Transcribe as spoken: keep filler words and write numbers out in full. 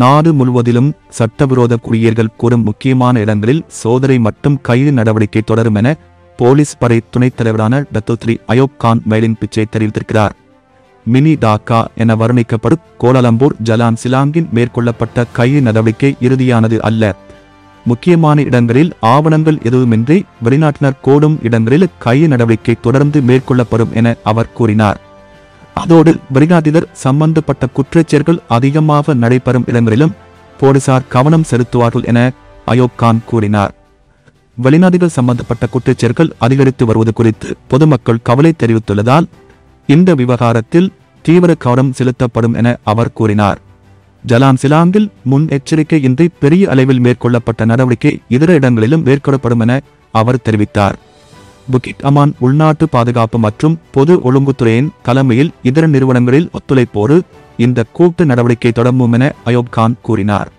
நாடு முழுவதிலும் சட்டவிரோத குடியேறல் கூறும் முக்கியமான இடங்களில் சோதனை மற்றும் கைது நடவடிக்கை தொடரும் என போலீஸ் படை துணைத் தலைவரான டத்தோத்ரி அயோப் கான் மேலின் பிச்சை தெரிவித்திருக்கிறார். மினி டாக்கா என வர்ணிக்கப்படும் கோலாலம்பூர் ஜலான் சிலாங்கின் மேற்கொள்ளப்பட்ட கைது நடவடிக்கை இறுதியானது அல்ல. முக்கியமான இடங்களில் ஆவணங்கள் எதுவுமின்றி வெளிநாட்டினர் கூடும் இடங்களில் கைது நடவடிக்கை தொடர்ந்து மேற்கொள்ளப்படும் என அவர் கூறினார். அதோடு வெளிநாட்டினர் சம்பந்தப்பட்ட குற்றச்செயல்கள் அதிகமாக நடைபெறும் இடங்களிலும் போலீசார் கவனம் செலுத்துவார்கள் என அயோப் கான் கூறினார். வெளிநாடுகள் சம்பந்தப்பட்ட குற்றச்செயல்கள் அதிகரித்து வருவது குறித்து பொதுமக்கள் கவலை தெரிவித்துள்ளதால் இந்த விவகாரத்தில் தீவிர கவனம் செலுத்தப்படும் என அவர் கூறினார். ஜலான் சிலாங்கில் முன்னெச்சரிக்கையின்றி பெரிய அளவில் மேற்கொள்ளப்பட்ட நடவடிக்கை இதர இடங்களிலும் மேற்கொள்ளப்படும் என அவர் தெரிவித்தார். புகிட் அமான் உள்நாட்டு பாதுகாப்பு மற்றும் பொது ஒழுங்குத்துறையின் தலைமையில் இதர நிறுவனங்களில் ஒத்துழைப்போடு இந்த கூட்டு நடவடிக்கை தொடங்கும் என அயோப் கான் கூறினார்.